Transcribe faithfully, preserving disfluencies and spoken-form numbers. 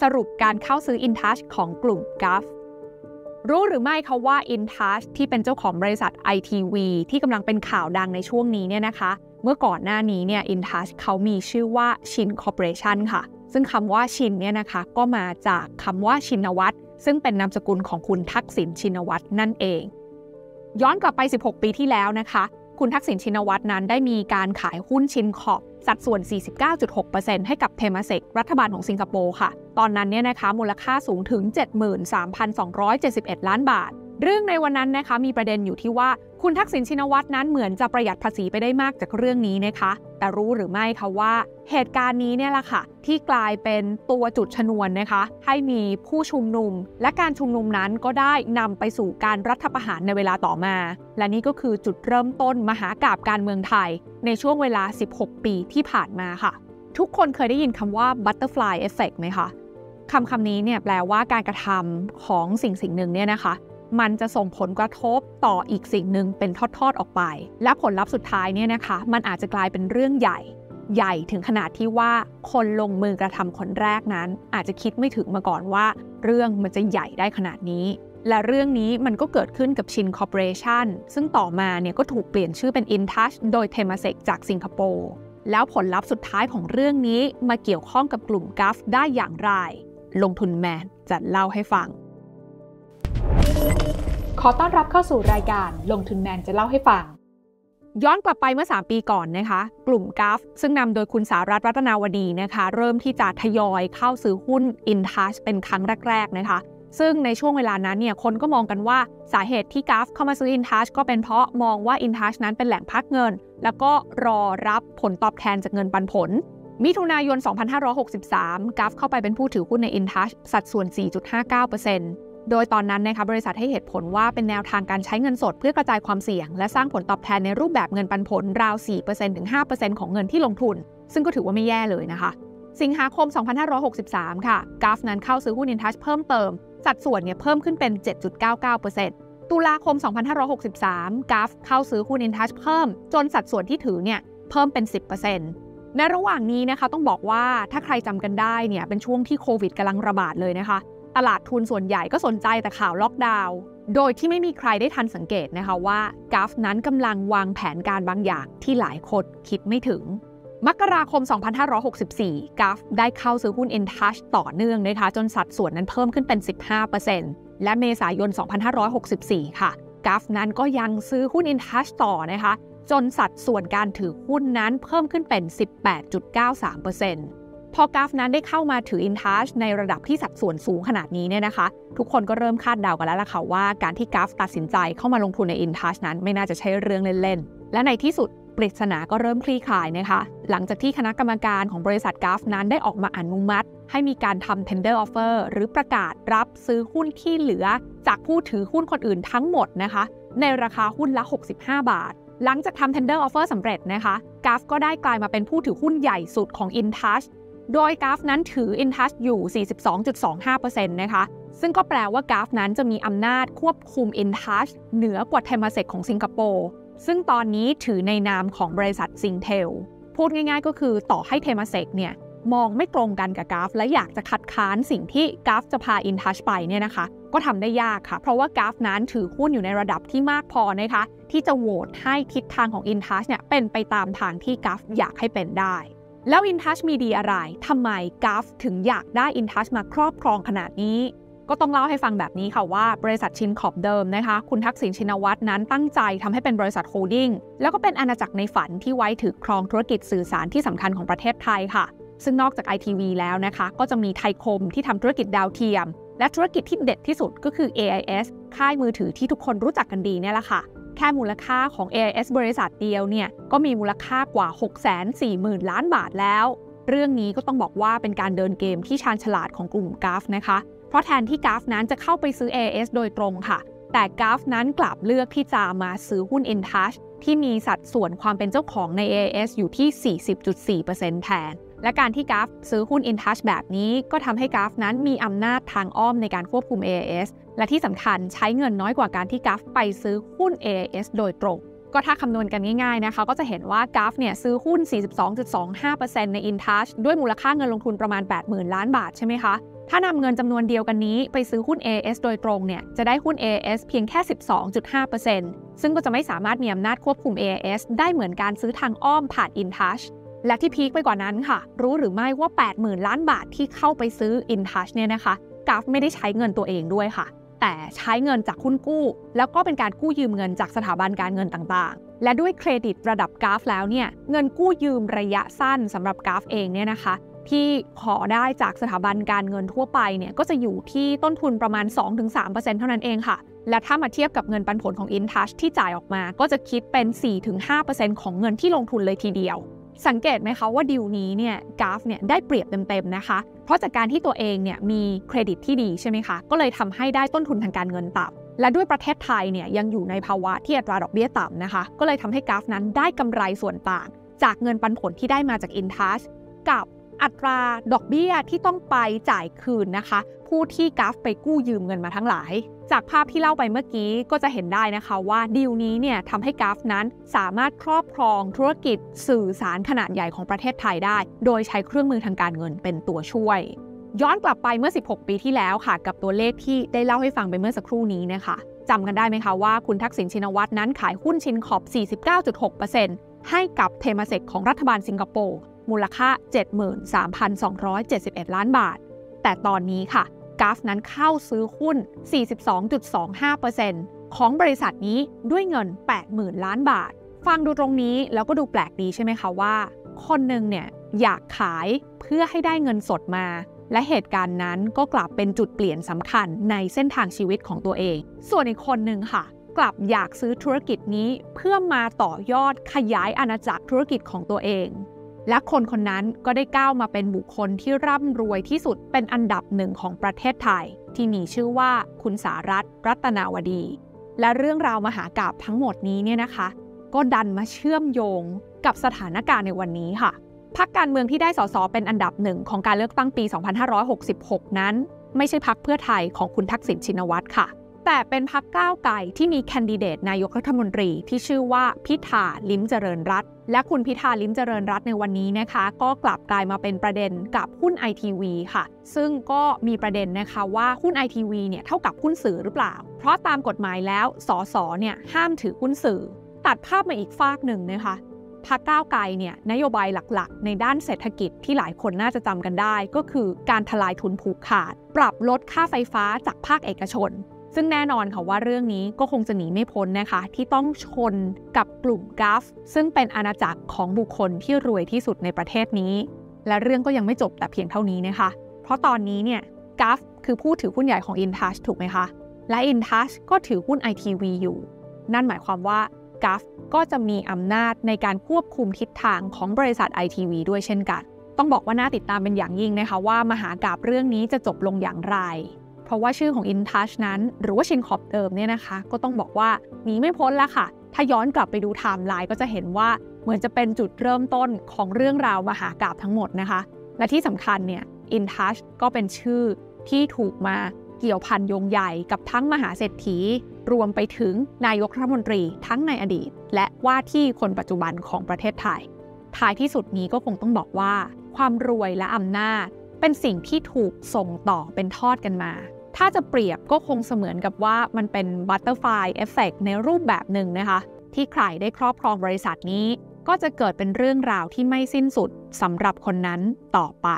สรุปการเข้าซื้อ Intouch ของกลุ่ม Gulf รู้หรือไม่คะว่า Intouch ที่เป็นเจ้าของบริษัท ไอ ที วี ที่กำลังเป็นข่าวดังในช่วงนี้เนี่ยนะคะเมื่อก่อนหน้านี้เนี่ย Intouch เขามีชื่อว่าชิน Corporation ค่ะซึ่งคำว่าชินเนี่ยนะคะก็มาจากคำว่าชินวัตรซึ่งเป็นนามสกุลของคุณทักษิณชินวัตรนั่นเองย้อนกลับไปสิบหกปีที่แล้วนะคะคุณทักษิณชินวัตรนั้นได้มีการขายหุ้นชินคอร์ปสัดส่วน สี่สิบเก้าจุดหกเปอร์เซ็นต์ ให้กับเทมาเซกรัฐบาลของสิงคโปร์ค่ะตอนนั้นเนี่ยนะคะมูลค่าสูงถึง เจ็ดหมื่นสามพันสองร้อยเจ็ดสิบเอ็ด ล้านบาทเรื่องในวันนั้นนะคะมีประเด็นอยู่ที่ว่าคุณทักษิณชินวัตรนั้นเหมือนจะประหยัดภาษีไปได้มากจากเรื่องนี้นะคะแต่รู้หรือไม่คะว่าเหตุการณ์นี้เนี่ยแหละค่ะที่กลายเป็นตัวจุดชนวนนะคะให้มีผู้ชุมนุมและการชุมนุมนั้นก็ได้นำไปสู่การรัฐประหารในเวลาต่อมาและนี่ก็คือจุดเริ่มต้นมหากาพย์การเมืองไทยในช่วงเวลาสิบหกปีที่ผ่านมาค่ะทุกคนเคยได้ยินคำว่า Butterfly Effect ไหมคะคำคำนี้เนี่ยแปลว่าการกระทำของสิ่งสิ่งหนึ่งเนี่ยนะคะมันจะส่งผลกระทบต่ออีกสิ่งหนึ่งเป็นทอดๆออกไปและผลลัพธ์สุดท้ายเนี่ยนะคะมันอาจจะกลายเป็นเรื่องใหญ่ใหญ่ถึงขนาดที่ว่าคนลงมือกระทำคนแรกนั้นอาจจะคิดไม่ถึงมาก่อนว่าเรื่องมันจะใหญ่ได้ขนาดนี้และเรื่องนี้มันก็เกิดขึ้นกับชินคอร์ปอเรชั่นซึ่งต่อมาเนี่ยก็ถูกเปลี่ยนชื่อเป็น Intouch โดยเทมาเซกจากสิงคโปร์แล้วผลลัพธ์สุดท้ายของเรื่องนี้มาเกี่ยวข้องกับกลุ่มกัฟได้อย่างไรลงทุนแมนจะเล่าให้ฟังขอต้อนรับเข้าสู่รายการลงทุนแมนจะเล่าให้ฟังย้อนกลับไปเมื่อสามปีก่อนนะคะกลุ่ม Gulf ซึ่งนำโดยคุณสารัตน์ รัตนาวดีนะคะเริ่มที่จะทยอยเข้าซื้อหุ้น Intouch เป็นครั้งแรกๆนะคะซึ่งในช่วงเวลานั้นเนี่ยคนก็มองกันว่าสาเหตุที่ Gulf เข้ามาซื้อ Intouch ก็เป็นเพราะมองว่า Intouch นั้นเป็นแหล่งพักเงินแล้วก็รอรับผลตอบแทนจากเงินปันผลมิถุนายน สองพันห้าร้อยหกสิบสาม Gulf เข้าไปเป็นผู้ถือหุ้นใน Intouch สัดส่วน สี่จุดห้าเก้าเปอร์เซ็นต์โดยตอนนั้นนะคะบริษัทให้เหตุผลว่าเป็นแนวทางการใช้เงินสดเพื่อกระจายความเสี่ยงและสร้างผลตอบแทนในรูปแบบเงินปันผลราว สี่เปอร์เซ็นต์ ถึง ห้าเปอร์เซ็นต์ ของเงินที่ลงทุนซึ่งก็ถือว่าไม่แย่เลยนะคะสิงหาคม สองพันห้าร้อยหกสิบสาม ค่ะ Gulf นั้นเข้าซื้อหุ้น Intouch เพิ่มเติมสัดส่วนเนี่ยเพิ่มขึ้นเป็น เจ็ดจุดเก้าเก้าเปอร์เซ็นต์ ตุลาคม สองพันห้าร้อยหกสิบสาม Gulf เข้าซื้อหุ้น Intouch เพิ่มจนสัดส่วนที่ถือเนี่ยเพิ่มเป็น สิบเปอร์เซ็นต์ในระหว่างนี้นะคะต้องบอกว่าถ้าใครจำกันได้เนี่ยเป็นช่วงที่โควิดกำลังระบาดเลยนะคะตลาดทุนส่วนใหญ่ก็สนใจแต่ข่าวล็อกดาวน์โดยที่ไม่มีใครได้ทันสังเกตนะคะว่า Gulf นั้นกำลังวางแผนการบางอย่างที่หลายคนคิดไม่ถึงมกราคม สองพันห้าร้อยหกสิบสี่ Gulf ได้เข้าซื้อหุ้น Intouch ต่อเนื่องนะคะจนสัดส่วนนั้นเพิ่มขึ้นเป็น สิบห้าเปอร์เซ็นต์ และเมษายน สองพันห้าร้อยหกสิบสี่ ค่ะ Gulf นั้นก็ยังซื้อหุ้น Intouch ต่อนะคะจนสัดส่วนการถือหุ้นนั้นเพิ่มขึ้นเป็น สิบแปดจุดเก้าสามเปอร์เซ็นต์พอ Gulf นั้นได้เข้ามาถือ Intouch ในระดับที่สัดส่วนสูงขนาดนี้เนี่ยนะคะทุกคนก็เริ่มคาดเดากันแล้วล่ะค่ะว่าการที่ Gulf ตัดสินใจเข้ามาลงทุนใน Intouch นั้นไม่น่าจะใช่เรื่องเล่นๆและในที่สุดปริศนาก็เริ่มคลี่คลายนะคะหลังจากที่คณะกรรมการของบริษัท Gulf นั้นได้ออกมาอนุมัติให้มีการทำ tender offer หรือประกาศรับซื้อหุ้นที่เหลือจากผู้ถือหุ้นคนอื่นทั้งหมดนะคะในราคาหุ้นละหกสิบห้าบาทหลังจากทำ tender offer สำเร็จนะคะ Gulf ก็ได้กลายมาเป็นผู้ถือหุ้นใหญ่สุดของ Intouchโดย Gulf นั้นถือ Intouch อยู่ สี่สิบสองจุดสองห้าเปอร์เซ็นต์ นะคะซึ่งก็แปลว่า Gulf นั้นจะมีอำนาจควบคุม Intouch เหนือกว่า Temasek ของสิงคโปร์ซึ่งตอนนี้ถือในนามของบริษัทซิงเทลพูดง่ายๆก็คือต่อให้ Temasek เนี่ยมองไม่ตรงกันกับ Gulf และอยากจะคัดค้านสิ่งที่ Gulf จะพา Intouch ไปเนี่ยนะคะก็ทำได้ยากค่ะเพราะว่า Gulf นั้นถือหุ้นอยู่ในระดับที่มากพอนะคะที่จะโหวตให้ทิศทางของ Intouch เนี่ยเป็นไปตามทางที่ Gulf อยากให้เป็นได้แล้ว Intouch มีดีอะไรทำไม Gulf ถึงอยากได้ Intouch มาครอบครองขนาดนี้ก็ต้องเล่าให้ฟังแบบนี้ค่ะว่าบริษัทชินคอร์ปเดิมนะคะคุณทักษิณชินวัตรนั้นตั้งใจทำให้เป็นบริษัทโฮลดิ้งแล้วก็เป็นอาณาจักรในฝันที่ไว้ถือครองธุรกิจสื่อสารที่สำคัญของประเทศไทยค่ะซึ่งนอกจาก ไอ ที วี แล้วนะคะก็จะมีไทยคมที่ทำธุรกิจดาวเทียมและธุรกิจที่เด็ดที่สุดก็คือ เอ ไอ เอส ค่ายมือถือที่ทุกคนรู้จักกันดีเนี่ยแหละค่ะแค่มูลค่าของ เอ ไอ เอส บริษัทเดียวเนี่ยก็มีมูลค่ากว่า หกแสนสี่หมื่นล้านบาทแล้วเรื่องนี้ก็ต้องบอกว่าเป็นการเดินเกมที่ชาญฉลาดของกลุ่ม Gulf นะคะเพราะแทนที่ Gulf นั้นจะเข้าไปซื้อ เอ ไอ เอส โดยตรงค่ะแต่ Gulf นั้นกลับเลือกที่จะมาซื้อหุ้น Intouch ที่มีสัดส่วนความเป็นเจ้าของใน เอ ไอ เอส อยู่ที่ สี่สิบจุดสี่เปอร์เซ็นต์ แทนและการที่ Gulf ซื้อหุ้น Intouch แบบนี้ก็ทำให้ Gulf นั้นมีอำนาจทางอ้อมในการควบคุม เอ ไอ เอส และที่สำคัญใช้เงินน้อยกว่าการที่ Gulf ไปซื้อหุ้น เอ ไอ เอส โดยตรงก็ถ้าคำนวณกันง่ายๆนะคะก็จะเห็นว่า Gulf เนี่ยซื้อหุ้น สี่สิบสองจุดสองห้าเปอร์เซ็นต์ ใน Intouch ด้วยมูลค่าเงินลงทุนประมาณ แปดหมื่นล้านบาทใช่ไหมคะ ถ้านำเงินจำนวนเดียวกันนี้ไปซื้อหุ้น เอ ไอ เอส โดยตรงเนี่ยจะได้หุ้น เอ ไอ เอส เพียงแค่ สิบสองจุดห้าเปอร์เซ็นต์ ซึ่งก็จะไม่สามารถมีอำนาจควบคุม เอ ไอ เอส ได้เหมือนการซื้อทางอ้อมผ่าน Intouch และที่พีคไปกว่านั้นค่ะรู้หรือไม่ว่า แปดหมื่น ล้านบาทที่เข้าไปซื้อ Intouch เนี่ยนะคะกัฟไม่ได้ใช้เงินตัวเองด้วยค่ะแต่ใช้เงินจากหุ้นกู้แล้วก็เป็นการกู้ยืมเงินจากสถาบันการเงินต่างๆและด้วยเครดิตระดับกราฟแล้วเนี่ยเงินกู้ยืมระยะสั้นสำหรับกราฟเองเนี่ยนะคะที่ขอได้จากสถาบันการเงินทั่วไปเนี่ยก็จะอยู่ที่ต้นทุนประมาณ สองถึงสามเปอร์เซ็นต์ เท่านั้นเองค่ะและถ้ามาเทียบกับเงินปันผลของ Intouch ที่จ่ายออกมาก็จะคิดเป็น สี่ถึงห้าเปอร์เซ็นต์ ของเงินที่ลงทุนเลยทีเดียวสังเกตไหมคะว่าดีลนี้เนี่ยกราฟเนี่ยได้เปรียบเต็มๆนะคะเพราะจากการที่ตัวเองเนี่ยมีเครดิตที่ดีใช่ไหมคะก็เลยทำให้ได้ต้นทุนทางการเงินต่ำและด้วยประเทศไทยเนี่ยยังอยู่ในภาวะที่อัตราดอกเบี้ยต่ำนะคะก็เลยทำให้กราฟนั้นได้กำไรส่วนต่างจากเงินปันผลที่ได้มาจาก Intouch กับอัตราดอกเบี้ยที่ต้องไปจ่ายคืนนะคะผู้ที่กราฟไปกู้ยืมเงินมาทั้งหลายจากภาพที่เล่าไปเมื่อกี้ก็จะเห็นได้นะคะว่าดีลนี้เนี่ยทำให้กราฟนั้นสามารถครอบครองธุรกิจสื่อสารขนาดใหญ่ของประเทศไทยได้โดยใช้เครื่องมือทางการเงินเป็นตัวช่วยย้อนกลับไปเมื่อสิบหกปีที่แล้วค่ะกับตัวเลขที่ได้เล่าให้ฟังไปเมื่อสักครู่นี้นะคะจำกันได้ไหมคะว่าคุณทักษิณชินวัตรนั้นขายหุ้นชินคอป สี่สิบเก้าจุดหกเปอร์เซ็นต์ ให้กับเทมาเซกของรัฐบาลสิงคโปร์มูลค่า เจ็ดหมื่นสามพันสองร้อยเจ็ดสิบเอ็ด ล้านบาทแต่ตอนนี้ค่ะกราฟนั้นเข้าซื้อหุ้น สี่สิบสองจุดสองห้าเปอร์เซ็นต์ ของบริษัทนี้ด้วยเงิน แปดหมื่น ล้านบาทฟังดูตรงนี้แล้วก็ดูแปลกดีใช่ไหมคะว่าคนหนึ่งเนี่ยอยากขายเพื่อให้ได้เงินสดมาและเหตุการณ์นั้นก็กลับเป็นจุดเปลี่ยนสำคัญในเส้นทางชีวิตของตัวเองส่วนอีกคนหนึ่งค่ะกลับอยากซื้อธุรกิจนี้เพื่อมาต่อยอดขยายอาณาจักรธุรกิจของตัวเองและคนคนนั้นก็ได้ก้าวมาเป็นบุคคลที่ร่ำรวยที่สุดเป็นอันดับหนึ่งของประเทศไทยที่มีชื่อว่าคุณสารัตน์ รัตนาวดีและเรื่องราวมหากาพย์ทั้งหมดนี้เนี่ยนะคะก็ดันมาเชื่อมโยงกับสถานการณ์ในวันนี้ค่ะพรรคการเมืองที่ได้สสเป็นอันดับหนึ่งของการเลือกตั้งปีสองพันห้าร้อยหกสิบหกนั้นไม่ใช่พรรคเพื่อไทยของคุณทักษิณชินวัตรค่ะแต่เป็นพรรคก้าวไกลที่มีแคนดิเดตนายกรัฐมนตรีที่ชื่อว่าพิธาลิ้มเจริญรัตน์และคุณพิธาลิ้มเจริญรัตน์ในวันนี้นะคะก็กลับกลายมาเป็นประเด็นกับหุ้น ไอ ที วี ค่ะซึ่งก็มีประเด็นนะคะว่าหุ้น ไอ ที วี เนี่ยเท่ากับหุ้นสื่อหรือเปล่าเพราะตามกฎหมายแล้วสสเนี่ยห้ามถือหุ้นสื่อตัดภาพมาอีกฝากหนึ่งนะคะพรรคก้าวไกลเนี่ยนโยบายหลักๆในด้านเศรษฐกิจที่หลายคนน่าจะจำกันได้ก็คือการทลายทุนผูกขาดปรับลดค่าไฟฟ้าจากภาคเอกชนซึ่งแน่นอนค่ะว่าเรื่องนี้ก็คงจะหนีไม่พ้นนะคะที่ต้องชนกับกลุ่มกัฟซึ่งเป็นอาณาจักรของบุคคลที่รวยที่สุดในประเทศนี้และเรื่องก็ยังไม่จบแต่เพียงเท่านี้นะคะเพราะตอนนี้เนี่ยกัฟคือผู้ถือหุ้นใหญ่ของ Intouch ถูกไหมคะและ Intouch ก็ถือหุ้น ไอ ที วี อยู่นั่นหมายความว่ากัฟก็จะมีอำนาจในการควบคุมทิศทางของบริษัท ไอ ที วี ด้วยเช่นกันต้องบอกว่าน่าติดตามเป็นอย่างยิ่งนะคะว่ามหากาพย์เรื่องนี้จะจบลงอย่างไรเพราะว่าชื่อของ Intouch นั้นหรือว่าชินคอปเดิมเนี่ยนะคะก็ต้องบอกว่าหนีไม่พ้นแล้วค่ะถ้าย้อนกลับไปดูไทม์ไลน์ก็จะเห็นว่าเหมือนจะเป็นจุดเริ่มต้นของเรื่องราวมหากาพย์ทั้งหมดนะคะและที่สำคัญเนี่ย Intouch ก็เป็นชื่อที่ถูกมาเกี่ยวพันโยงใหญ่กับทั้งมหาเศรษฐีรวมไปถึงนายกรัฐมนตรีทั้งในอดีตและว่าที่คนปัจจุบันของประเทศไทยท้ายที่สุดนี้ก็คงต้องบอกว่าความรวยและอำนาจเป็นสิ่งที่ถูกส่งต่อเป็นทอดกันมาถ้าจะเปรียบก็คงเสมือนกับว่ามันเป็นบัตเตอร์ฟลายเอฟเฟกต์ในรูปแบบหนึ่งนะคะที่ใครได้ครอบครองบริษัทนี้ก็จะเกิดเป็นเรื่องราวที่ไม่สิ้นสุดสำหรับคนนั้นต่อไป